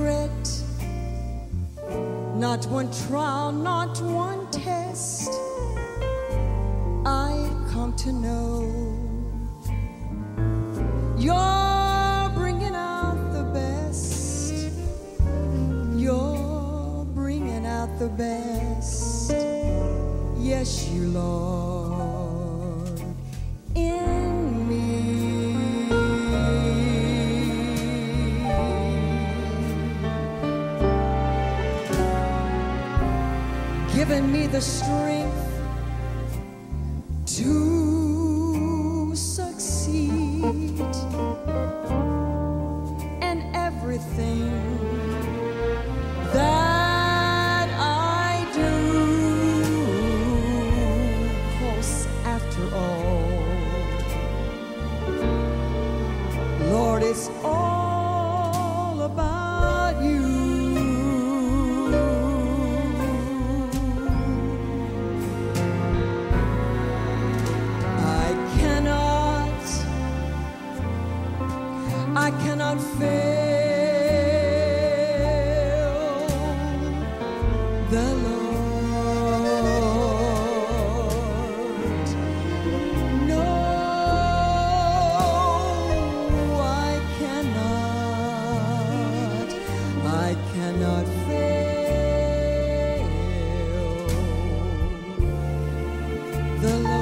regret. Not one trial, not one test, I come to know. You're bringing out the best. You're bringing out the best. Yes, you, Lord, in me. Given me the strength to succeed in everything that I do. 'Cause after all, Lord, it's all about you. I cannot fail the Lord. No, I cannot. I cannot fail the Lord.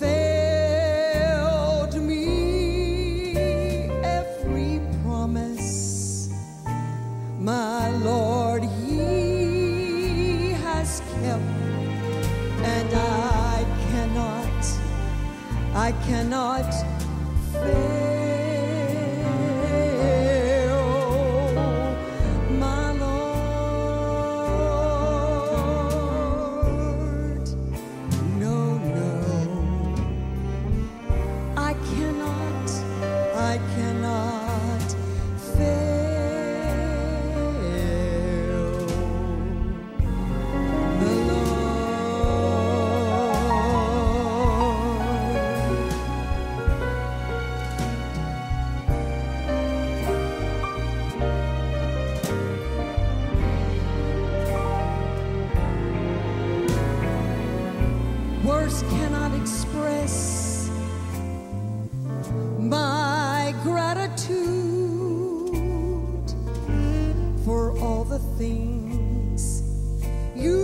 Failed me, every promise, my Lord, He has kept, and I cannot fail. I cannot fail the Lord. Words cannot express my gratitude for all the things you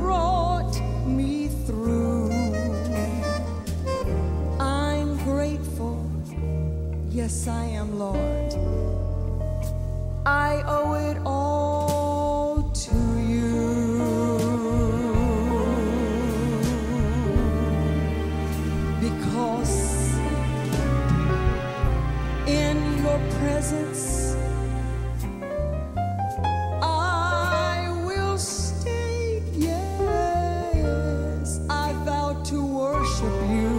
brought me through. I'm grateful, yes I am, Lord. I owe it all to you. Because in your presence, I will stay, yes, I vow to worship you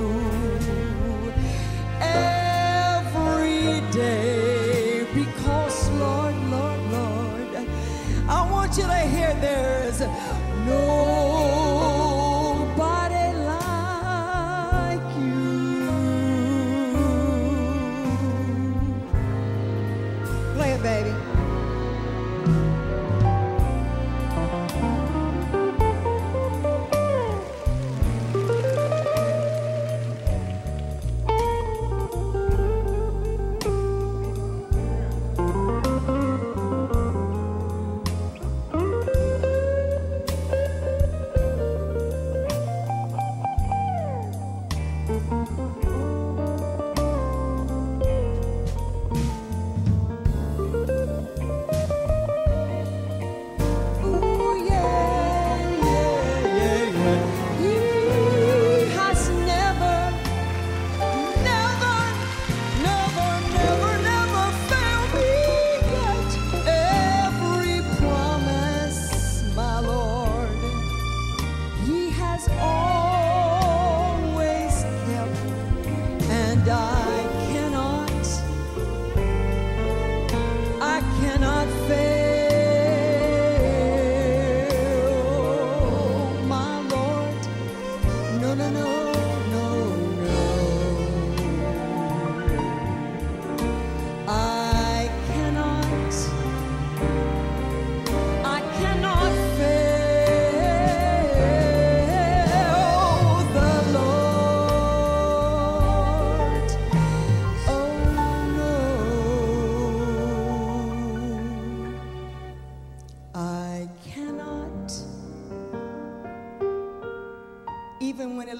every day. Because Lord, Lord, Lord, I want you to hear there's nobody like you. Baby,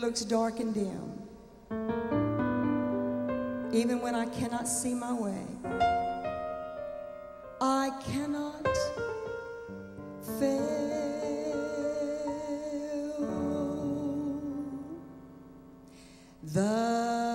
looks dark and dim, even when I cannot see my way, I cannot fail. The